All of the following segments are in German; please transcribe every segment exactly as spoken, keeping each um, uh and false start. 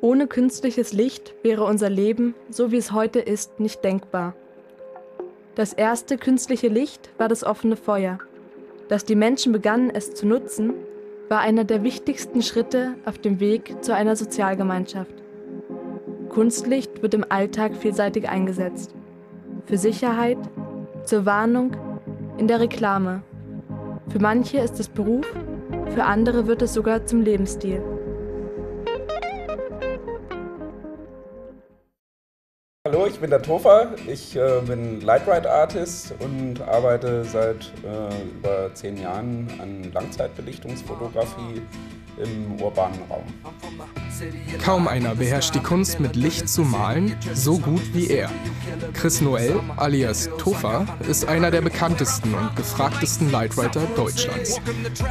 Ohne künstliches Licht wäre unser Leben, so wie es heute ist, nicht denkbar. Das erste künstliche Licht war das offene Feuer. Dass die Menschen begannen, es zu nutzen, war einer der wichtigsten Schritte auf dem Weg zu einer Sozialgemeinschaft. Kunstlicht wird im Alltag vielseitig eingesetzt. Für Sicherheit, zur Warnung, in der Reklame. Für manche ist es Beruf, für andere wird es sogar zum Lebensstil. Hallo, ich bin der Tofa, ich äh, bin Lightwriter-Artist und arbeite seit äh, über zehn Jahren an Langzeitbelichtungsfotografie im urbanen Raum. Kaum einer beherrscht die Kunst, mit Licht zu malen, so gut wie er. Chris Noelle, alias Tofa, ist einer der bekanntesten und gefragtesten Lightwriter Deutschlands.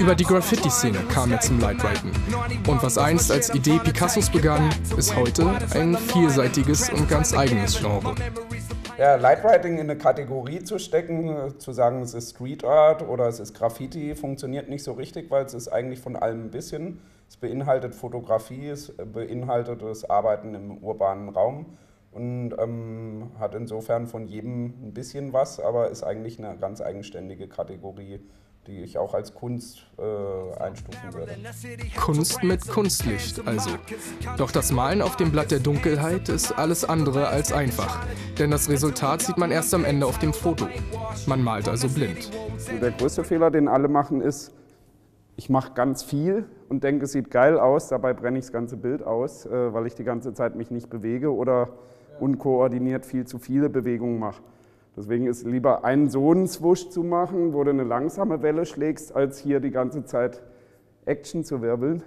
Über die Graffiti-Szene kam er zum Lightwriten. Und was einst als Idee Picassos begann, ist heute ein vielseitiges und ganz eigenes Genre. Ja, Lightwriting in eine Kategorie zu stecken, zu sagen, es ist Street Art oder es ist Graffiti, funktioniert nicht so richtig, weil es ist eigentlich von allem ein bisschen. Es beinhaltet Fotografie, es beinhaltet das Arbeiten im urbanen Raum und ähm, hat insofern von jedem ein bisschen was, aber ist eigentlich eine ganz eigenständige Kategorie, die ich auch als Kunst äh, einstufen würde. Kunst mit Kunstlicht also. Doch das Malen auf dem Blatt der Dunkelheit ist alles andere als einfach. Denn das Resultat sieht man erst am Ende auf dem Foto. Man malt also blind. Der größte Fehler, den alle machen, ist, ich mache ganz viel und denke, es sieht geil aus, dabei brenne ich das ganze Bild aus, äh, weil ich die ganze Zeit mich nicht bewege oder unkoordiniert viel zu viele Bewegungen mache. Deswegen ist lieber einen so einen Swoosh zu machen, wo du eine langsame Welle schlägst, als hier die ganze Zeit Action zu wirbeln.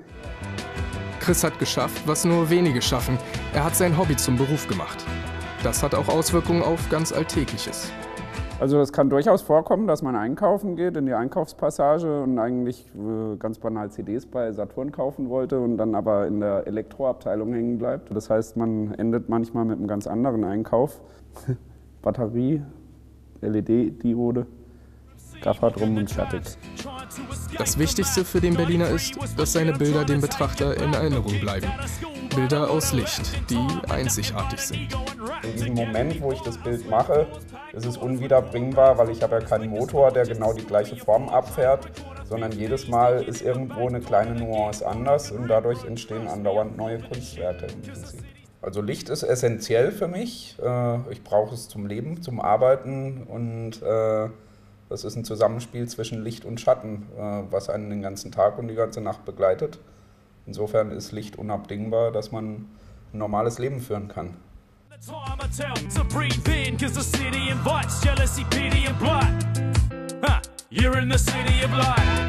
Chris hat geschafft, was nur wenige schaffen. Er hat sein Hobby zum Beruf gemacht. Das hat auch Auswirkungen auf ganz Alltägliches. Also es kann durchaus vorkommen, dass man einkaufen geht in die Einkaufspassage und eigentlich ganz banal C Ds bei Saturn kaufen wollte und dann aber in der Elektroabteilung hängen bleibt. Das heißt, man endet manchmal mit einem ganz anderen Einkauf. Batterie, L E D-Diode, Gaffer drum und fertig. Das Wichtigste für den Berliner ist, dass seine Bilder dem Betrachter in Erinnerung bleiben. Bilder aus Licht, die einzigartig sind. In diesem Moment, wo ich das Bild mache, ist es unwiederbringbar, weil ich habe ja keinen Motor, der genau die gleiche Form abfährt, sondern jedes Mal ist irgendwo eine kleine Nuance anders und dadurch entstehen andauernd neue Kunstwerke im Prinzip. Also Licht ist essentiell für mich. Ich brauche es zum Leben, zum Arbeiten und das ist ein Zusammenspiel zwischen Licht und Schatten, was einen den ganzen Tag und die ganze Nacht begleitet. Insofern ist Licht unabdingbar, dass man ein normales Leben führen kann.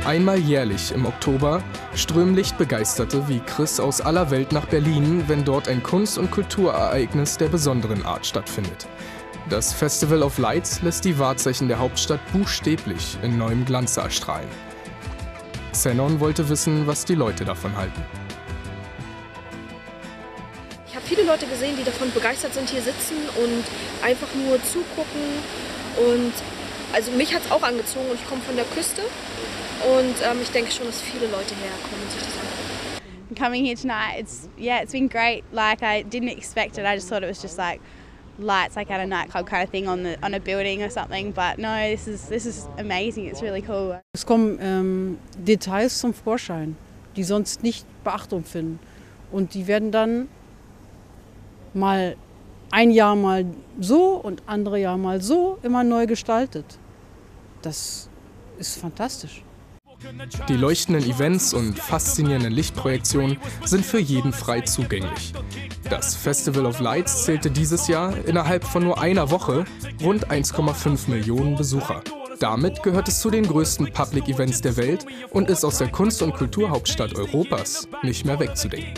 Einmal jährlich im Oktober strömen Lichtbegeisterte wie Chris aus aller Welt nach Berlin, wenn dort ein Kunst- und Kulturereignis der besonderen Art stattfindet. Das Festival of Lights lässt die Wahrzeichen der Hauptstadt buchstäblich in neuem Glanz erstrahlen. Zenon wollte wissen, was die Leute davon halten. Ich habe viele Leute gesehen, die davon begeistert sind, hier sitzen und einfach nur zugucken und also mich hat es auch angezogen und ich komme von der Küste und ähm, ich denke schon, dass viele Leute herkommen und sich das angucken. Coming here tonight, it's yeah, it's been great. Like I didn't expect it. I just thought it was just like lights, like at a nightclub kind of thing on the on a building or something. But no, this is this is amazing. It's really cool. Es kommen ähm, Details zum Vorschein, die sonst nicht Beachtung finden und die werden dann mal ein Jahr mal so und andere Jahr mal so, immer neu gestaltet. Das ist fantastisch. Die leuchtenden Events und faszinierenden Lichtprojektionen sind für jeden frei zugänglich. Das Festival of Lights zählte dieses Jahr innerhalb von nur einer Woche rund eins Komma fünf Millionen Besucher. Damit gehört es zu den größten Public Events der Welt und ist aus der Kunst- und Kulturhauptstadt Europas nicht mehr wegzudenken.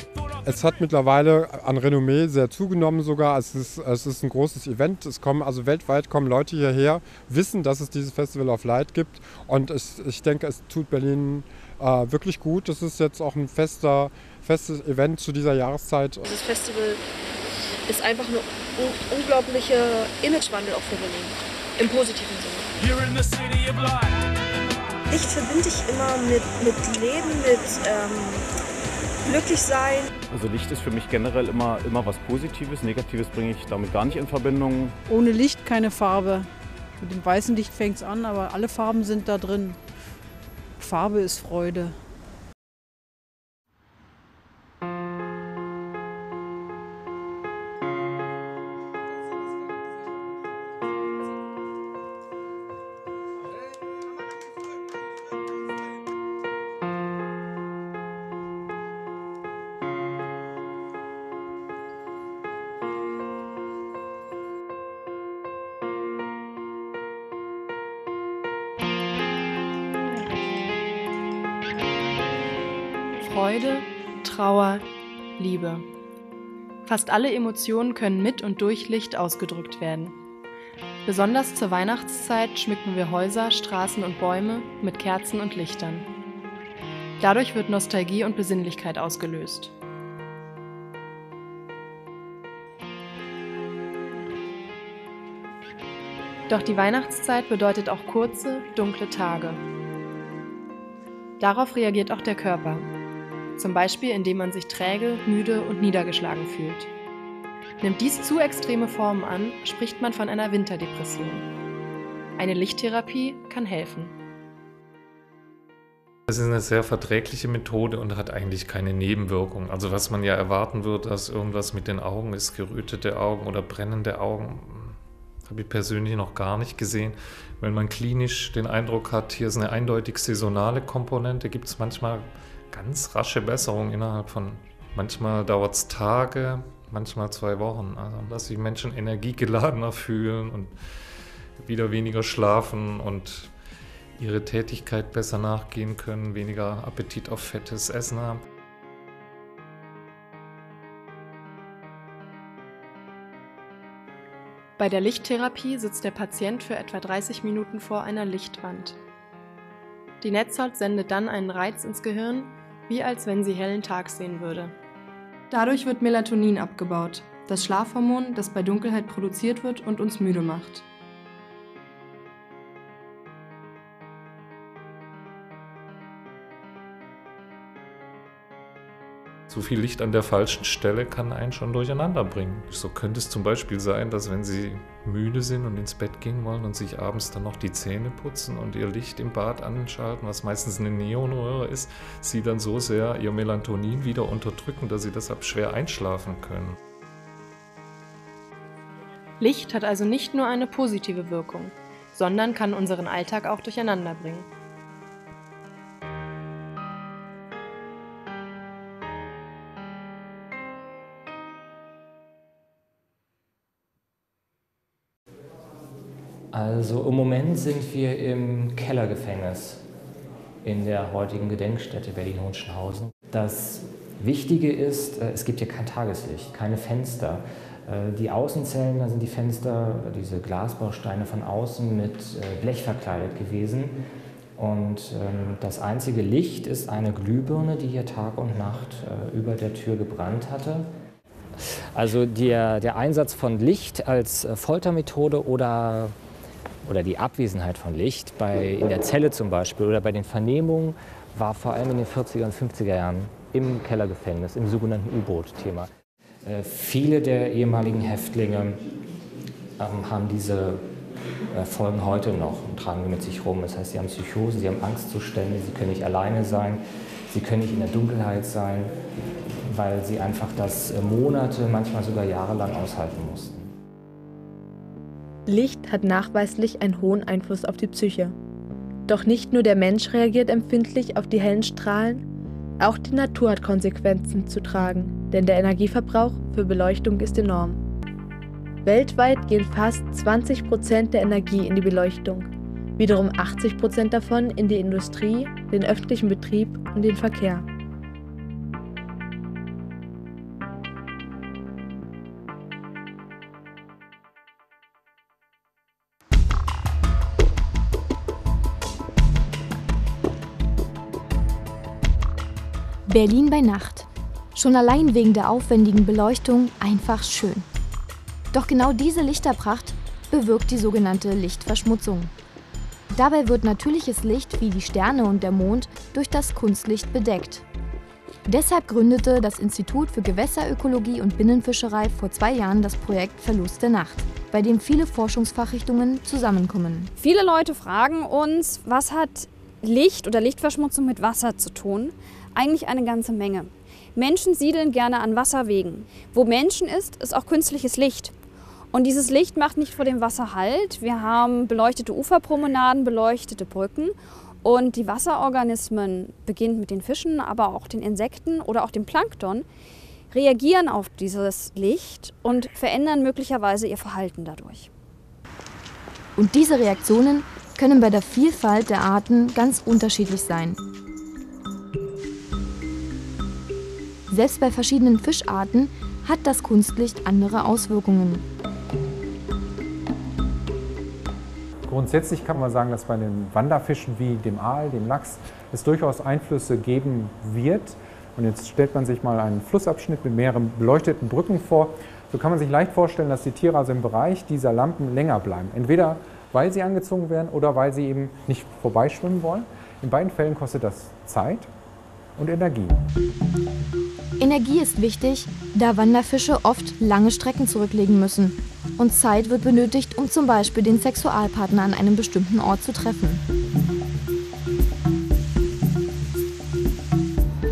Es hat mittlerweile an Renommee sehr zugenommen sogar. Es ist, es ist ein großes Event. Es kommen, also weltweit kommen Leute hierher, wissen, dass es dieses Festival of Light gibt. Und es, ich denke, es tut Berlin äh, wirklich gut. Es ist jetzt auch ein fester, festes Event zu dieser Jahreszeit. Dieses Festival ist einfach ein unglaublicher Imagewandel auch für Berlin, im positiven Sinne. Licht verbinde ich immer mit, mit Leben, mit... Ähm glücklich sein. Also Licht ist für mich generell immer, immer was Positives. Negatives bringe ich damit gar nicht in Verbindung. Ohne Licht keine Farbe. Mit dem weißen Licht fängt es an, aber alle Farben sind da drin. Farbe ist Freude. Freude, Trauer, Liebe. Fast alle Emotionen können mit und durch Licht ausgedrückt werden. Besonders zur Weihnachtszeit schmücken wir Häuser, Straßen und Bäume mit Kerzen und Lichtern. Dadurch wird Nostalgie und Besinnlichkeit ausgelöst. Doch die Weihnachtszeit bedeutet auch kurze, dunkle Tage. Darauf reagiert auch der Körper. Zum Beispiel, indem man sich träge, müde und niedergeschlagen fühlt. Nimmt dies zu extreme Formen an, spricht man von einer Winterdepression. Eine Lichttherapie kann helfen. Das ist eine sehr verträgliche Methode und hat eigentlich keine Nebenwirkungen. Also was man ja erwarten würde, dass irgendwas mit den Augen ist, gerötete Augen oder brennende Augen, habe ich persönlich noch gar nicht gesehen. Wenn man klinisch den Eindruck hat, hier ist eine eindeutig saisonale Komponente, gibt es manchmal ganz rasche Besserung innerhalb von, manchmal dauert es Tage, manchmal zwei Wochen. Also, dass sich Menschen energiegeladener fühlen und wieder weniger schlafen und ihre Tätigkeit besser nachgehen können, weniger Appetit auf fettes Essen haben. Bei der Lichttherapie sitzt der Patient für etwa dreißig Minuten vor einer Lichtwand. Die Netzhaut sendet dann einen Reiz ins Gehirn, wie als wenn sie hellen Tag sehen würde. Dadurch wird Melatonin abgebaut, das Schlafhormon, das bei Dunkelheit produziert wird und uns müde macht. Zu viel Licht an der falschen Stelle kann einen schon durcheinander bringen. So könnte es zum Beispiel sein, dass wenn Sie müde sind und ins Bett gehen wollen und sich abends dann noch die Zähne putzen und Ihr Licht im Bad anschalten, was meistens eine Neonröhre ist, Sie dann so sehr Ihr Melatonin wieder unterdrücken, dass Sie deshalb schwer einschlafen können. Licht hat also nicht nur eine positive Wirkung, sondern kann unseren Alltag auch durcheinander bringen. Also im Moment sind wir im Kellergefängnis in der heutigen Gedenkstätte Berlin-Hohenschönhausen. Das Wichtige ist, es gibt hier kein Tageslicht, keine Fenster. Die Außenzellen, da sind die Fenster, diese Glasbausteine von außen mit Blech verkleidet gewesen. Und das einzige Licht ist eine Glühbirne, die hier Tag und Nacht über der Tür gebrannt hatte. Also der, der Einsatz von Licht als Foltermethode oder oder die Abwesenheit von Licht, bei, in der Zelle zum Beispiel oder bei den Vernehmungen, war vor allem in den vierziger und fünfziger Jahren im Kellergefängnis, im sogenannten U-Boot-Thema. Äh, viele der ehemaligen Häftlinge ähm, haben diese äh, Folgen heute noch und tragen die mit sich rum. Das heißt, sie haben Psychosen, sie haben Angstzustände, sie können nicht alleine sein, sie können nicht in der Dunkelheit sein, weil sie einfach das äh, Monate, manchmal sogar jahrelang aushalten mussten. Licht hat nachweislich einen hohen Einfluss auf die Psyche. Doch nicht nur der Mensch reagiert empfindlich auf die hellen Strahlen, auch die Natur hat Konsequenzen zu tragen, denn der Energieverbrauch für Beleuchtung ist enorm. Weltweit gehen fast zwanzig Prozent der Energie in die Beleuchtung, wiederum achtzig Prozent davon in die Industrie, den öffentlichen Betrieb und den Verkehr. Berlin bei Nacht. Schon allein wegen der aufwendigen Beleuchtung einfach schön. Doch genau diese Lichterpracht bewirkt die sogenannte Lichtverschmutzung. Dabei wird natürliches Licht wie die Sterne und der Mond durch das Kunstlicht bedeckt. Deshalb gründete das Institut für Gewässerökologie und Binnenfischerei vor zwei Jahren das Projekt Verlust der Nacht, bei dem viele Forschungsfachrichtungen zusammenkommen. Viele Leute fragen uns, was hat Licht oder Lichtverschmutzung mit Wasser zu tun? Eigentlich eine ganze Menge. Menschen siedeln gerne an Wasserwegen. Wo Menschen ist, ist auch künstliches Licht. Und dieses Licht macht nicht vor dem Wasser Halt. Wir haben beleuchtete Uferpromenaden, beleuchtete Brücken. Und die Wasserorganismen, beginnend mit den Fischen, aber auch den Insekten oder auch dem Plankton, reagieren auf dieses Licht und verändern möglicherweise ihr Verhalten dadurch. Und diese Reaktionen können bei der Vielfalt der Arten ganz unterschiedlich sein. Selbst bei verschiedenen Fischarten hat das Kunstlicht andere Auswirkungen. Grundsätzlich kann man sagen, dass bei den Wanderfischen wie dem Aal, dem Lachs, es durchaus Einflüsse geben wird. Und jetzt stellt man sich mal einen Flussabschnitt mit mehreren beleuchteten Brücken vor. So kann man sich leicht vorstellen, dass die Tiere also im Bereich dieser Lampen länger bleiben. Entweder weil sie angezogen werden oder weil sie eben nicht vorbeischwimmen wollen. In beiden Fällen kostet das Zeit und Energie. Energie ist wichtig, da Wanderfische oft lange Strecken zurücklegen müssen. Und Zeit wird benötigt, um zum Beispiel den Sexualpartner an einem bestimmten Ort zu treffen.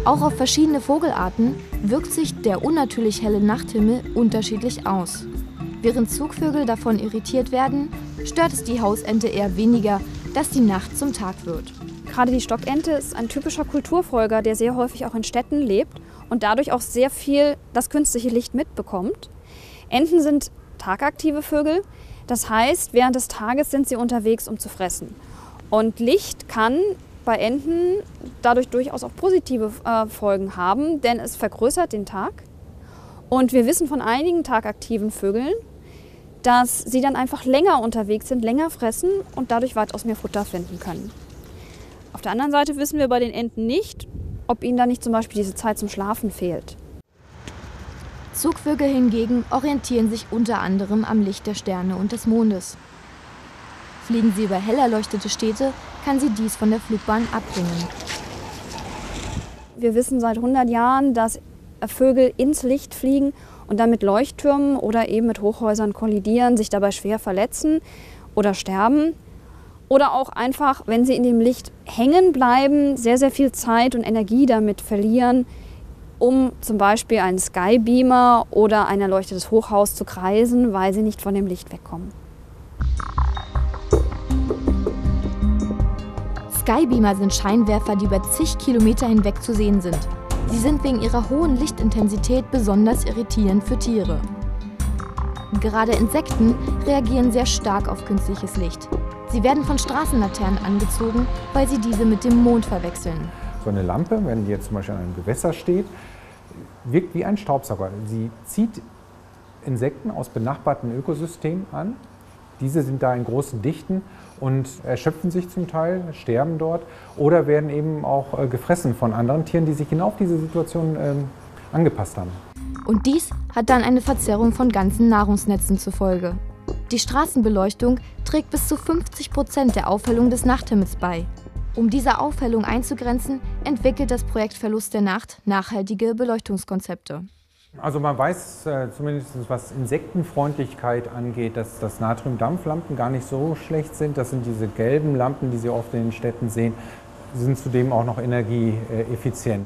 Auch auf verschiedene Vogelarten wirkt sich der unnatürlich helle Nachthimmel unterschiedlich aus. Während Zugvögel davon irritiert werden, stört es die Hausente eher weniger, dass die Nacht zum Tag wird. Gerade die Stockente ist ein typischer Kulturfolger, der sehr häufig auch in Städten lebt und dadurch auch sehr viel das künstliche Licht mitbekommt. Enten sind tagaktive Vögel, das heißt, während des Tages sind sie unterwegs, um zu fressen. Und Licht kann bei Enten dadurch durchaus auch positive äh, Folgen haben, denn es vergrößert den Tag. Und wir wissen von einigen tagaktiven Vögeln, dass sie dann einfach länger unterwegs sind, länger fressen und dadurch weitaus mehr Futter finden können. Auf der anderen Seite wissen wir bei den Enten nicht, ob ihnen da nicht zum Beispiel diese Zeit zum Schlafen fehlt. Zugvögel hingegen orientieren sich unter anderem am Licht der Sterne und des Mondes. Fliegen sie über hell erleuchtete Städte, kann sie dies von der Flugbahn abbringen. Wir wissen seit hundert Jahren, dass Vögel ins Licht fliegen und dann mit Leuchttürmen oder eben mit Hochhäusern kollidieren, sich dabei schwer verletzen oder sterben. Oder auch einfach, wenn sie in dem Licht hängen bleiben, sehr, sehr viel Zeit und Energie damit verlieren, um zum Beispiel einen Skybeamer oder ein erleuchtetes Hochhaus zu kreisen, weil sie nicht von dem Licht wegkommen. Skybeamer sind Scheinwerfer, die über zig Kilometer hinweg zu sehen sind. Sie sind wegen ihrer hohen Lichtintensität besonders irritierend für Tiere. Gerade Insekten reagieren sehr stark auf künstliches Licht. Sie werden von Straßenlaternen angezogen, weil sie diese mit dem Mond verwechseln. So eine Lampe, wenn die jetzt zum Beispiel an einem Gewässer steht, wirkt wie ein Staubsauger. Sie zieht Insekten aus benachbarten Ökosystemen an. Diese sind da in großen Dichten und erschöpfen sich zum Teil, sterben dort oder werden eben auch gefressen von anderen Tieren, die sich genau auf diese Situation ähm, angepasst haben. Und dies hat dann eine Verzerrung von ganzen Nahrungsnetzen zur Folge. Die Straßenbeleuchtung trägt bis zu fünfzig Prozent der Aufhellung des Nachthimmels bei. Um diese Aufhellung einzugrenzen, entwickelt das Projekt Verlust der Nacht nachhaltige Beleuchtungskonzepte. Also man weiß äh, zumindest, was Insektenfreundlichkeit angeht, dass, dass Natriumdampflampen gar nicht so schlecht sind. Das sind diese gelben Lampen, die Sie oft in den Städten sehen, sind zudem auch noch energieeffizient.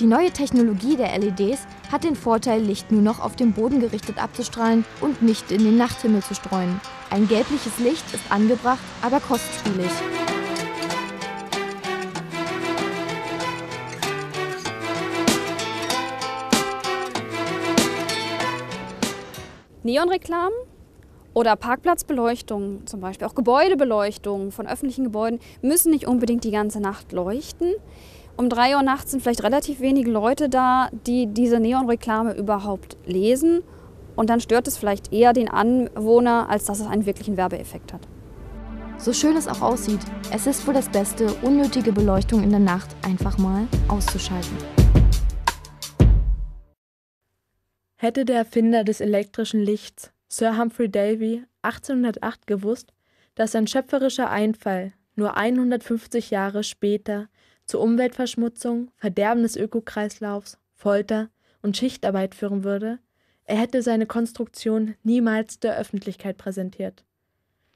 Die neue Technologie der L E Ds hat den Vorteil, Licht nur noch auf den Boden gerichtet abzustrahlen und nicht in den Nachthimmel zu streuen. Ein gelbliches Licht ist angebracht, aber kostspielig. Neonreklamen oder Parkplatzbeleuchtung, zum Beispiel auch Gebäudebeleuchtung von öffentlichen Gebäuden, müssen nicht unbedingt die ganze Nacht leuchten. Um drei Uhr nachts sind vielleicht relativ wenige Leute da, die diese Neonreklame überhaupt lesen. Und dann stört es vielleicht eher den Anwohner, als dass es einen wirklichen Werbeeffekt hat. So schön es auch aussieht, es ist wohl das Beste, unnötige Beleuchtung in der Nacht einfach mal auszuschalten. Hätte der Erfinder des elektrischen Lichts, Sir Humphrey Davy, achtzehnhundertacht gewusst, dass sein schöpferischer Einfall nur hundertfünfzig Jahre später zu Umweltverschmutzung, Verderben des Ökokreislaufs, Folter und Schichtarbeit führen würde, er hätte seine Konstruktion niemals der Öffentlichkeit präsentiert.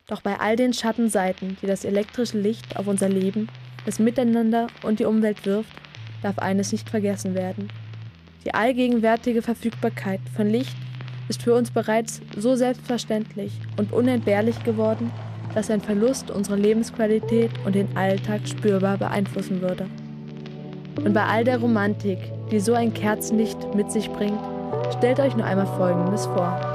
Doch bei all den Schattenseiten, die das elektrische Licht auf unser Leben, das Miteinander und die Umwelt wirft, darf eines nicht vergessen werden. Die allgegenwärtige Verfügbarkeit von Licht ist für uns bereits so selbstverständlich und unentbehrlich geworden, dass ein Verlust unsere Lebensqualität und den Alltag spürbar beeinflussen würde. Und bei all der Romantik, die so ein Kerzenlicht mit sich bringt, stellt euch nur einmal Folgendes vor.